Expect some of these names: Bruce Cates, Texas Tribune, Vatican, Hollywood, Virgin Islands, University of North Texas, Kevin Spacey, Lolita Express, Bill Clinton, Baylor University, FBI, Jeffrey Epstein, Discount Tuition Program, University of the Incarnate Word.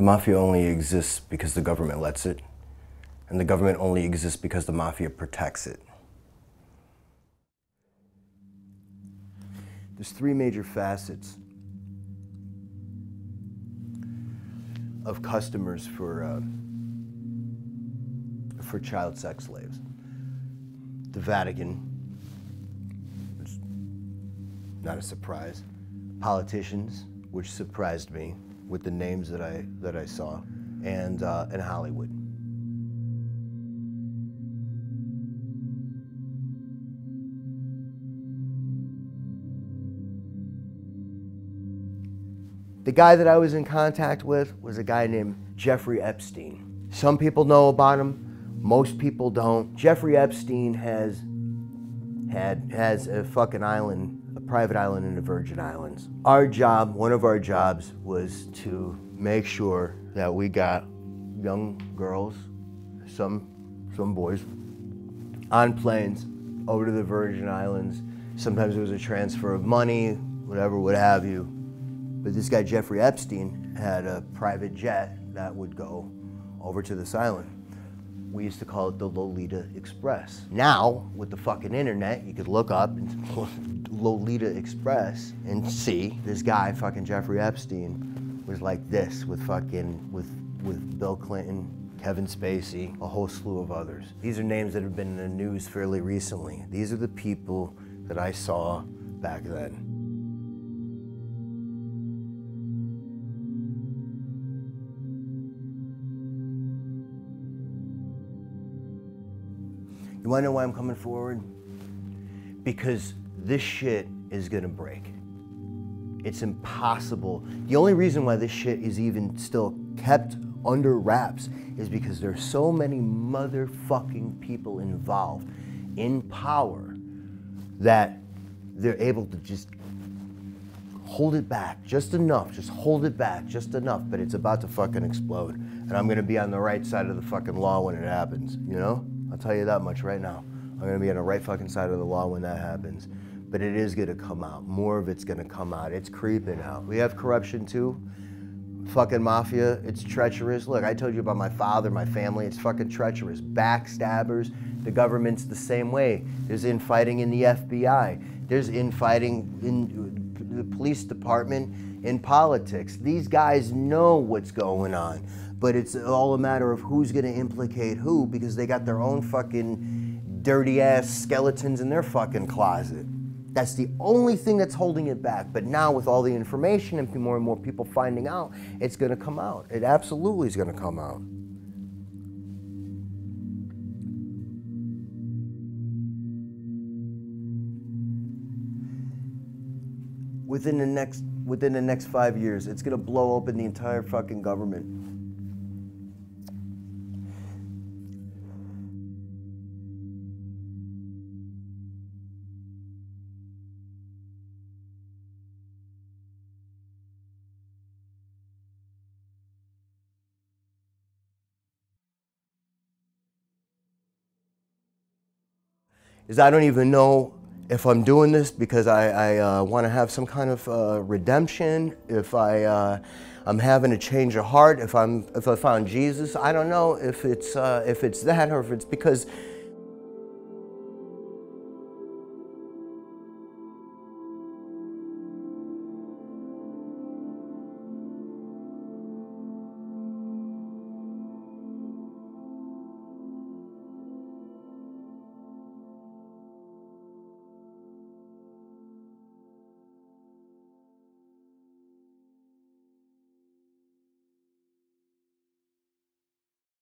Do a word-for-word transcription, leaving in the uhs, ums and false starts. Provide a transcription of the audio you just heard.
The mafia only exists because the government lets it, and the government only exists because the mafia protects it. There's three major facets of customers for, uh, for child sex slaves. The Vatican, which not a surprise. Politicians, which surprised me with the names that I, that I saw, and, uh, and Hollywood. The guy that I was in contact with was a guy named Jeffrey Epstein. Some people know about him, most people don't. Jeffrey Epstein has had has a fucking island, a private island in the Virgin Islands. Our job, one of our jobs, was to make sure that we got young girls, some some boys, on planes over to the Virgin Islands. Sometimes it was a transfer of money, whatever, what have you. But this guy, Jeffrey Epstein, had a private jet that would go over to this island. We used to call it the Lolita Express. Now, with the fucking internet, you could look up and Lolita Express and see this guy, fucking Jeffrey Epstein, was like this with fucking, with, with Bill Clinton, Kevin Spacey, a whole slew of others. These are names that have been in the news fairly recently. These are the people that I saw back then. You wanna know why I'm coming forward? Because this shit is gonna break. It's impossible. The only reason why this shit is even still kept under wraps is because there's so many motherfucking people involved in power that they're able to just hold it back just enough, just hold it back just enough, but it's about to fucking explode. And I'm gonna be on the right side of the fucking law when it happens, you know? I'll tell you that much right now. I'm gonna be on the right fucking side of the law when that happens. But it is gonna come out. More of it's gonna come out. It's creeping out. We have corruption too. Fucking mafia, it's treacherous. Look, I told you about my father, my family, it's fucking treacherous. Backstabbers, the government's the same way. There's infighting in the F B I. There's infighting in the police department, in politics. These guys know what's going on. But it's all a matter of who's gonna implicate who, because they got their own fucking dirty ass skeletons in their fucking closet. That's the only thing that's holding it back. But now with all the information and more and more people finding out, it's gonna come out. It absolutely is gonna come out. Within the next, within the next five years, it's gonna blow open the entire fucking government. Is I don't even know if I'm doing this because I, I uh, want to have some kind of uh, redemption, if I, uh, I'm having a change of heart, if, I'm, if I found Jesus. I don't know if it's, uh, if it's that or if it's because